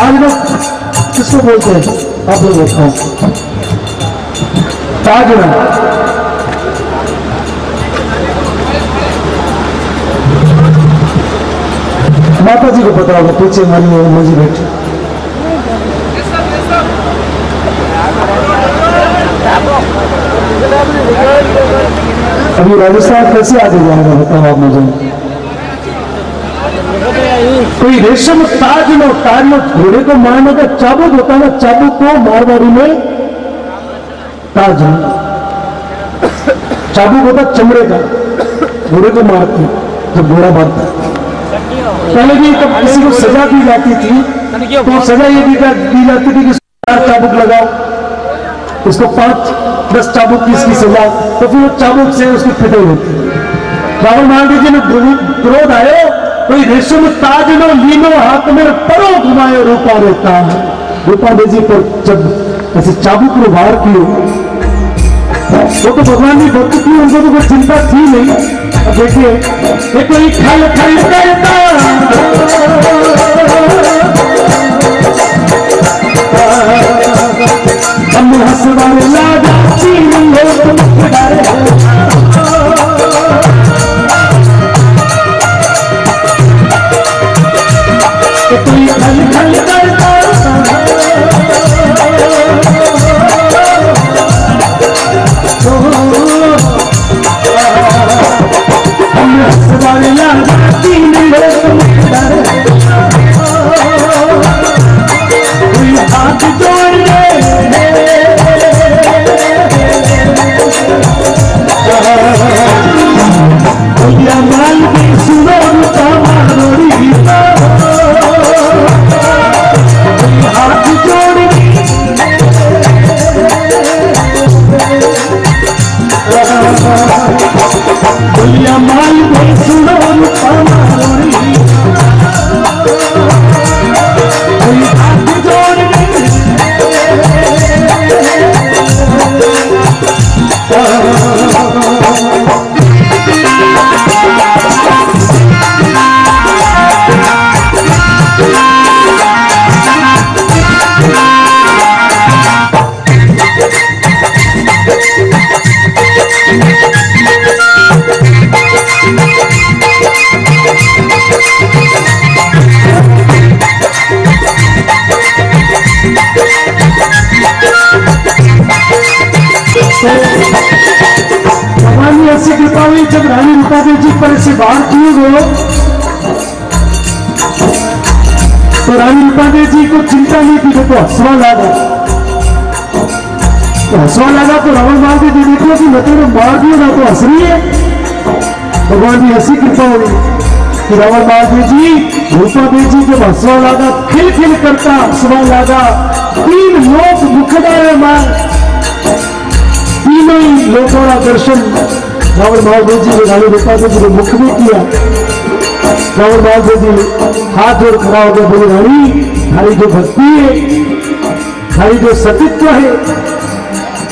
ताजरंग किसको बोलते हैं? आप लोग बताओ ताजरंग। माता जी को पता होगा, पीछे मनी है मुझे बैठी। अभी राजस्थान कैसे आगे जाएगा बताओ आप मुझे। कोई रेशम ताज लो घोड़े को मारने का चाबुक होता है, चाबुक को मारवाड़ी में ताज चाबुक होता चमड़े का, घोड़े को मारते जब घोड़ा मारता है। पहले भी तब किसी को सजा दी जाती थी तो सजा ये दी जाती थी कि 4 चाबुक लगाओ, उसको 5-10 चाबुक की इसकी सजा, तो फिर वो चाबुक से उसकी पिटाई होती। बाबा महावीर जी ने क्रोध आयो, कोई रेशम ताज लो लीनो हाथ में परो घुमायो रूपा देता। रूपा देजी पर जब ऐसे चाबुक को बाहर किए वो तो भगवान की भक्ति थी, उनको तो कोई चिंता थी नहीं। अब देखिए ये कोई खल खल करता हम हंसवाने लादा चीन हो तुम कोई खल खल करता जब रानी रूपा देवी जी पर से बाहर किए गए तो रानी रूपा देवी जी को चिंता नहीं थी, देखो हंसवा लगा तो रावण महादेव जी देखो कि मतलब मार दिया ना तो हंस रही है। भगवान की ऐसी कृपा होगी कि रावण महादेव जी रूपा देवी जी जब हंसवा लगा खिल खिल करता हंसवा लगा, 3 लोक मुखदाय मां, तीनों ही लोगों का दर्शन रावण महादेव जी ने रानी रूपा देवी जी को मुख में किया। रावण महादेव जी हाथ जोड़ खड़ा होकर बोले, रानी हमारी जो भक्ति है, हमारी जो सतीत्व है,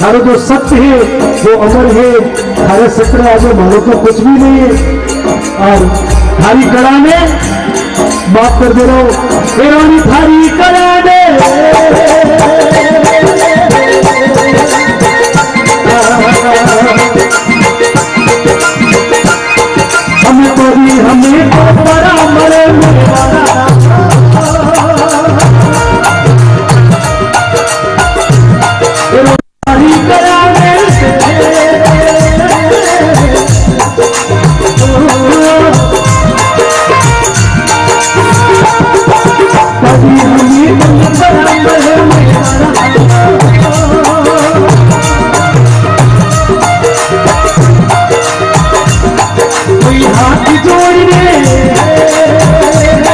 हमारा जो सत्य है वो अमर है, हमारे सत्य आगे मानो को कुछ भी नहीं है, और हमारी कला ने माफ कर दे रहा हूं रानी थारी कला ने हमें तो बड़ा मरे मेरा जोड़ने